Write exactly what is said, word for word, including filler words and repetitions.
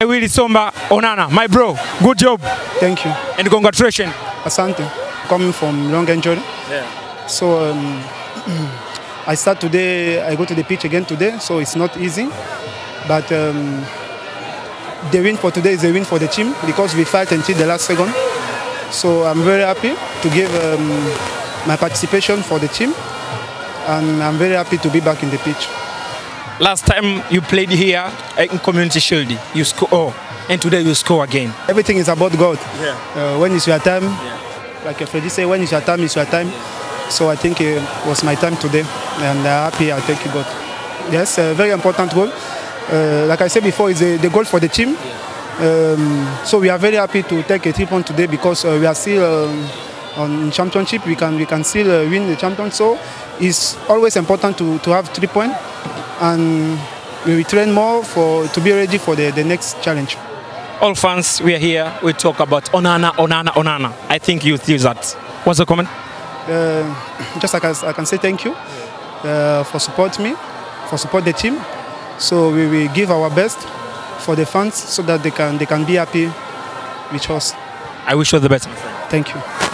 Essomba Onana, my bro, good job. Thank you. And congratulations. Asante. Coming from long injury. Yeah. So um, I start today, I go to the pitch again today, so it's not easy. But um, the win for today is a win for the team because we fight until the last second. So I'm very happy to give um, my participation for the team. And I'm very happy to be back in the pitch. Last time you played here in Community Shield, you score, and today you score again. Everything is about God. Yeah. Uh, when is your time? Yeah. Like Freddy said, when is your time, is your time. Yeah. So I think it was my time today, and I'm happy I thank you God. Yes, a very important goal. Uh, like I said before, it's a, the goal for the team. Yeah. Um, so we are very happy to take a three point today because uh, we are still um, on championship. We can we can still uh, win the championship. So it's always important to to have three points. And we will train more for to be ready for the, the next challenge. All fans, we are here, we talk about Onana, Onana, Onana. I think you feel that. What's the comment? Uh, just like I, I can say thank you uh, for support me, for support the team. So we will give our best for the fans so that they can, they can be happy with us. I wish you the best, my friend. Thank you.